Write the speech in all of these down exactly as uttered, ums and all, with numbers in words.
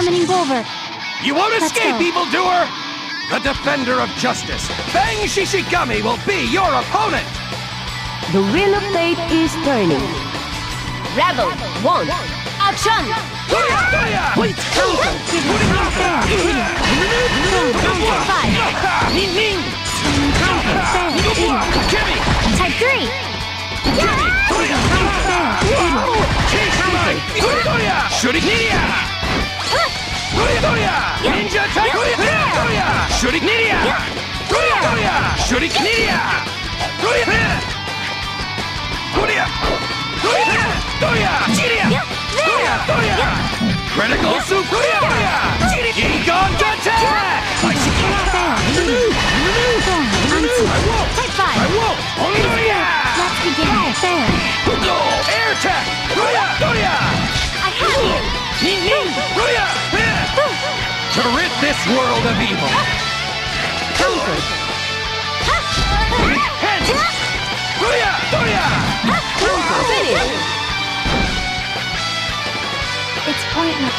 summoning Bulver. You won't Let's escape, go. evildoer! The defender of justice, Bang Shishigami, will be your opponent! The wheel of fate is turning. Rebel, one, action! Wait, Type three! Should Ninja attack! Shuriken Nidia! Shuriken Nidia! Critical super! Gigan attack! I won't! I won't! Let's begin fair! Air attack! I have you! To rid this world of evil. Comfort. Hands. Doya, doya. It's pointless.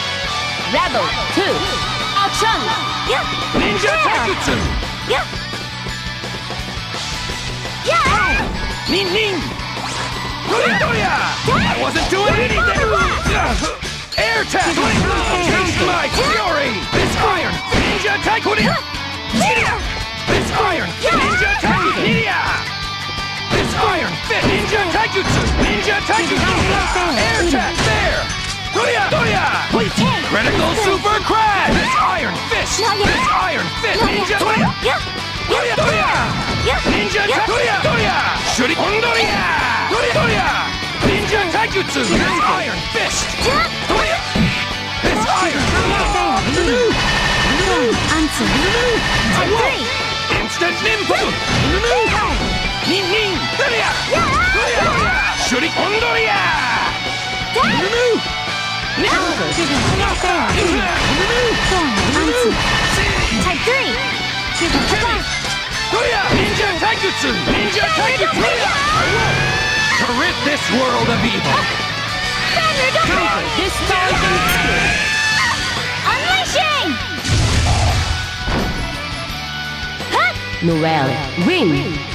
Rebel two. Action. Ninja Taikutsu. Yeah. Yeah. Nin nin. Doya. I wasn't doing anything. Air attack! Taste my fury! This iron! Ninja attack! Nidia! This iron! Ninja attack! Nidia! This iron! Fit! Ninja attack! Ninja attack! Air attack! There! Doya! Doya! Critical super crash! This iron fist! This iron fit! Ninja attack! Doya! Doya! Ninja attack! Doya! Doya! Shuri! Doya! Doya! Ninja Taikutsu! This Iron Fist! This Iron Fist! I won't! Instant Nimbu! Nin Nin! Shuri! Ondoria! Type three! Ninja Taikutsu! Ninja Taikutsu! To rid this world of evil! Conquer this thousand cities! Unleashing! Noelle, win!